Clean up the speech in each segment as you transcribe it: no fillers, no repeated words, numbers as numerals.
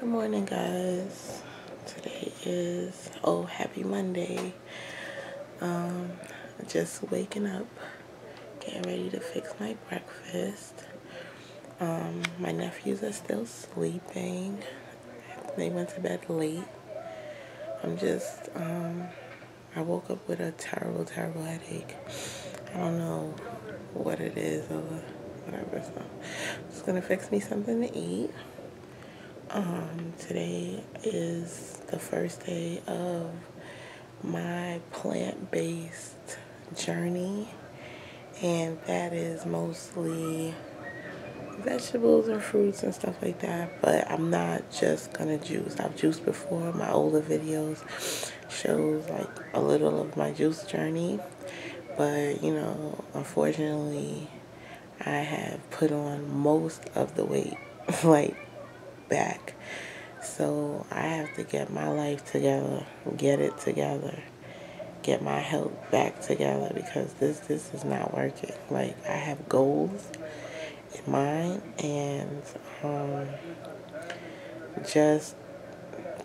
Good morning, guys. Today is happy Monday. Just waking up, getting ready to fix my breakfast. My nephews are still sleeping. They went to bed late. I'm just I woke up with a terrible headache. I don't know what it is or whatever, so I'm just gonna fix me something to eat. Today is the first day of my plant-based journey, and that is mostly vegetables and fruits and stuff like that, but I'm not just gonna juice. I've juiced before. My older videos shows like a little of my juice journey, but you know, unfortunately I have put on most of the weight like back, so I have to get my life together, get my health back together, because this is not working. Like, I have goals in mind, and just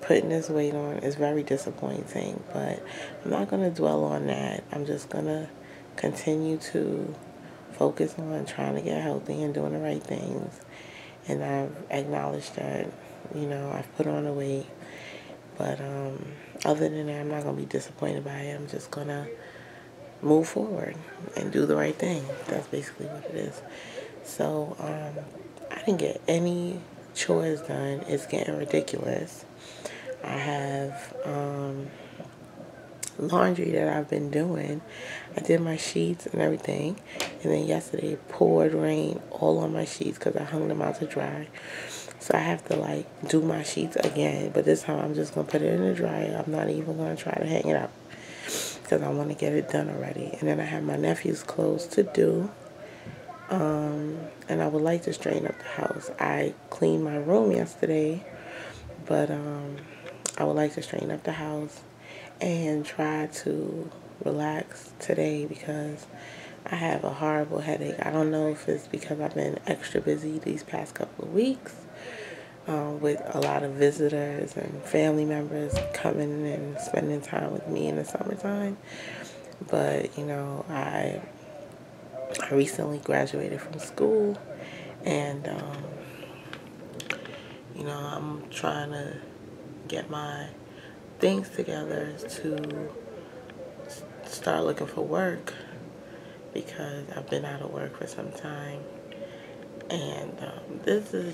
putting this weight on is very disappointing, but I'm not gonna dwell on that. I'm just gonna continue to focus on trying to get healthy and doing the right things. And I've acknowledged that, you know, I've put on the weight. But other than that, I'm not going to be disappointed by it. I'm just going to move forward and do the right thing. That's basically what it is. So I didn't get any chores done. It's getting ridiculous. I have laundry that I've been doing. I did my sheets and everything, and then yesterday it poured rain all on my sheets because I hung them out to dry, so I have to like do my sheets again, but this time I'm just gonna put it in the dryer. I'm not even gonna try to hang it up because I want to get it done already. And then I have my nephew's clothes to do, and I would like to straighten up the house. I cleaned my room yesterday, but I would like to straighten up the house and try to relax today because I have a horrible headache. I don't know if it's because I've been extra busy these past couple of weeks with a lot of visitors and family members coming and spending time with me in the summertime. But, you know, I recently graduated from school, and, you know, I'm trying to get my things together to start looking for work, because I've been out of work for some time. And this is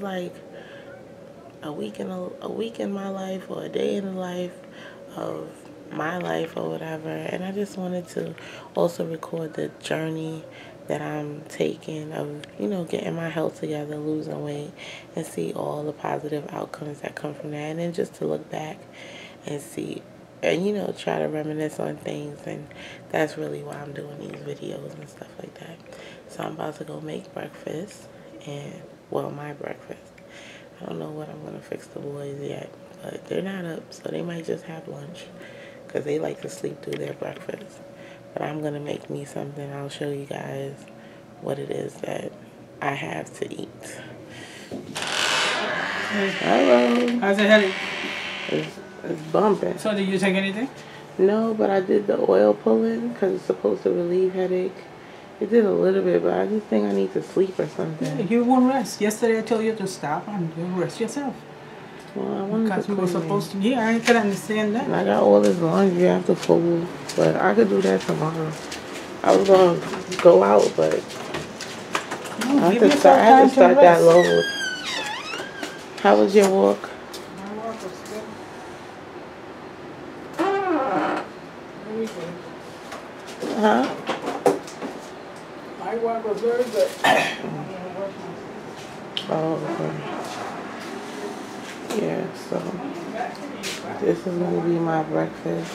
like a week in my life, or a day in the life of my life or whatever, and I just wanted to also record the journey that I'm taking of, you know, getting my health together, losing weight, and see all the positive outcomes that come from that. And then just to look back and see, and, you know, try to reminisce on things. And that's really why I'm doing these videos and stuff like that. So I'm about to go make breakfast, and, well, my breakfast. I don't know what I'm going to fix the boys yet, but they're not up, so they might just have lunch, because they like to sleep through their breakfast. But I'm going to make me something. I'll show you guys what it is that I have to eat. Hey. Hello. How's your headache? It's bumping. So did you take anything? No, but I did the oil pulling because it's supposed to relieve headache. It did a little bit, but I just think I need to sleep or something. Yeah, you won't rest. Yesterday I told you to stop and you rest yourself. Well, because we were supposed to. Yeah, I can understand that. And I got all this laundry I have to fold, but I could do that tomorrow. I was going to go out, but I had to start that load. How was your walk? My walk was good. Very good. Huh? My walk was very good. Oh, okay. Yeah, so this is going to be my breakfast.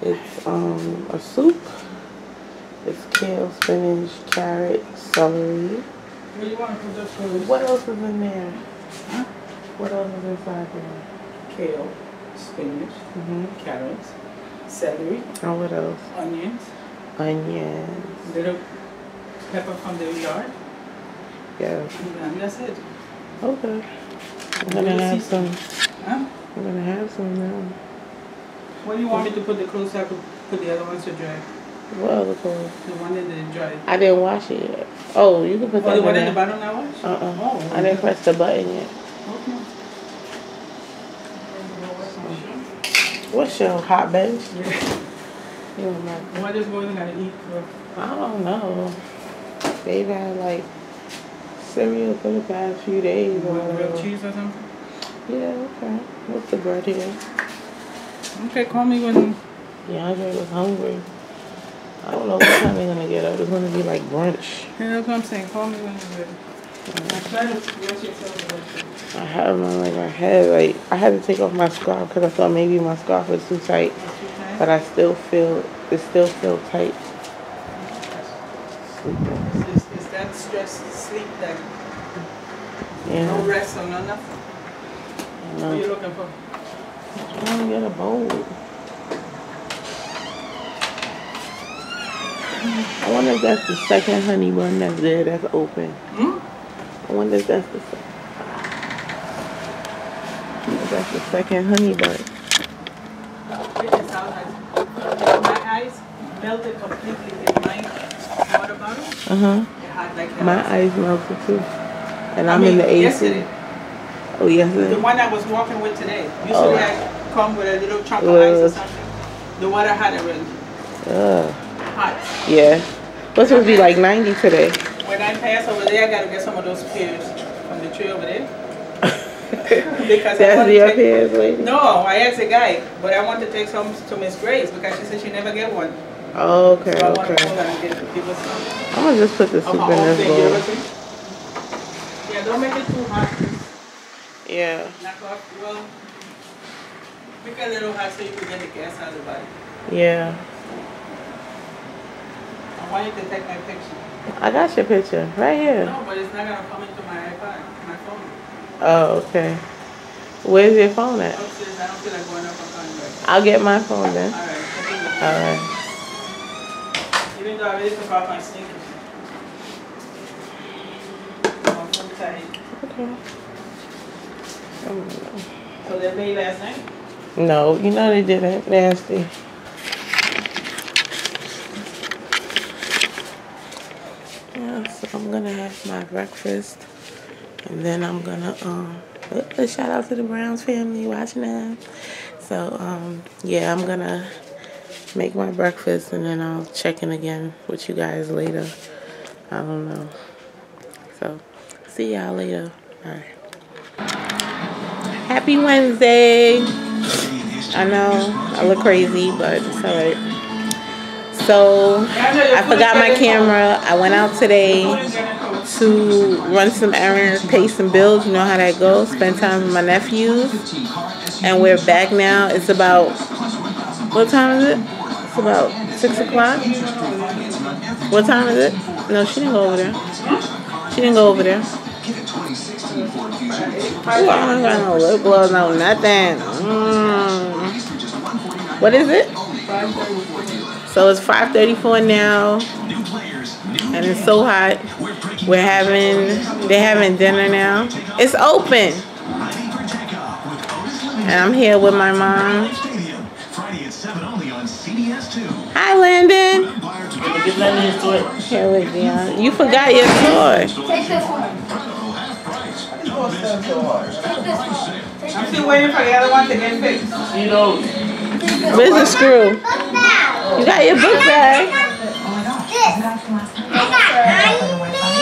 It's a soup. It's kale, spinach, carrot, celery. What else is in there? Huh? What else is inside there? Kale, spinach, carrots, celery. And what else? Onions. Little pepper from the yard. Yeah. And that's it. Okay. I'm gonna have some. Huh? I'm gonna have some now. What do you want me to put the clothes? I could put the other ones to dry. What other clothes? The one that didn't dry. I didn't wash it yet. Oh, you can put that. Oh, the one in the bottom I washed? Uh-uh. Oh. I didn't press the button yet. Okay. What's your hot bench? Yeah. You don't like it. What is going to eat for? I don't know. They've had like cereal for the past few days. With grilled cheese or something? Yeah, okay. What's the bread here? Okay, call me when Yandere was hungry. I don't know what time they're going to get up. It's going to be like brunch. Yeah, that's what I'm saying. Call me when you're ready. I have my I had to take off my scarf because I thought maybe my scarf was too tight, but I still feel tight. Is that stress sleep that no rest or no nothing? What are you looking for? I'm trying to get a bowl. I wonder if that's the second honey bun that's there that's open. Hmm? I wonder if that's the second. That's the second honey bun. My eyes melted completely in my water bottle. My eyes melted too. And I'm in the AC. Yesterday. Oh, yesterday. The one I was walking with today. Usually I come with a little chunk of ice or something. The water had already. Hot. Yeah. It's supposed to be like 90 today. When I pass over there, I gotta get some of those pears from the tree over there. Because that's your pears, lady? No, I asked a guy, but I want to take some to Miss Grace because she said she never get one. Okay, so okay. I'm gonna just put the soup in this bowl. Yeah, don't make it too hot. Yeah. Knock off, well, make it a little hot so you can get the gas out of the body. Yeah. I want you to take my picture. I got your picture right here. No, but it's not gonna come into my iPad, my phone. Oh, okay. Where's your phone at? Upstairs. I don't feel like going up on phone right. I'll get my phone then. All right. Even though I really took off my sneakers. I'm so tight. Okay. So they made last night? No, you know they didn't. Nasty. I'm gonna have my breakfast and then I'm gonna shout out to the Browns family watching that. So yeah, I'm gonna make my breakfast and then I'll check in again with you guys later. I don't know. So see y'all later. Alright. Happy Wednesday. I know I look crazy, but it's alright. So, I forgot my camera. I went out today to run some errands, pay some bills. You know how that goes. Spend time with my nephews. And we're back now. It's about, what time is it? It's about 6 o'clock. What time is it? No, she didn't go over there. She didn't go over there. Ooh, I don't got no lip gloss, no nothing. What is it? So it's 5:34 now, and it's so hot. They're having dinner now. It's open, and I'm here with my mom. Hi, Landon. Here with Dion. You forgot your sword. Take this one. I'm still waiting for the other one to get fixed. Where's the screw? You got your book bag. I got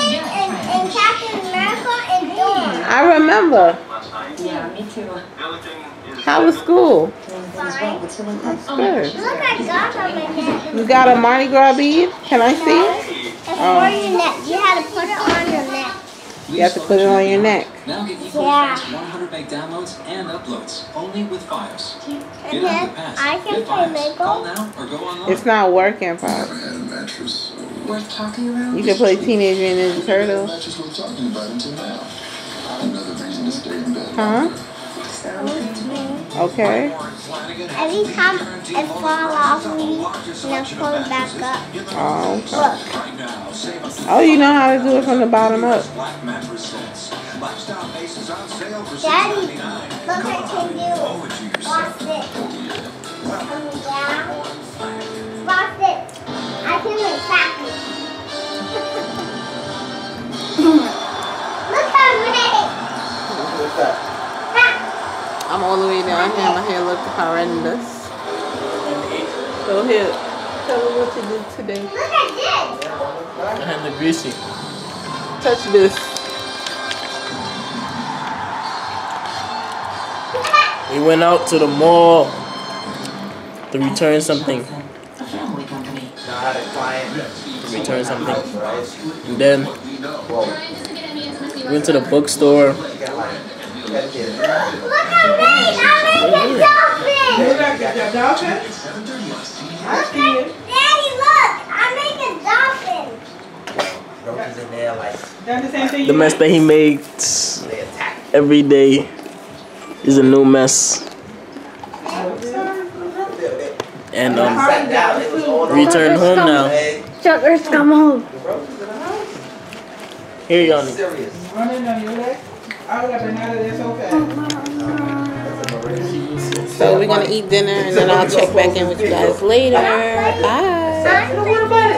Iron Man and Captain America and Thor. I remember. Yeah, me too. How was school? Fine. That's good. Look, I got on my neck. You got a Mardi Gras bead? Can I see it? It's for your neck. You had to put it on your neck. You have to put it on your neck. Now get equal fast 100 meg downloads and uploads only with Fios. And then I can play Lego. Call now or go online. It's not working, Pop. You can play Teenage Mutant Ninja Turtles. Huh? Okay. Every time it falls off me, now pull it back up. Oh, okay. Oh, you know how to do it from the bottom up. Lifestyle bases on sale for $6.99. Look, I can do it. Watch it. Come down. Watch it. I can do exactly. Look how red. Look at that. I'm all the way down here. My hair looks horrendous. Go ahead. Tell me what you did today. Look at this. And the greasy. Touch this. We went out to the mall to return something. And then went to the bookstore. The mess that he makes every day is a new mess. And return home now. Chuckers, come home. Here you go. So we're gonna eat dinner and then I'll check back in with you guys later. Bye.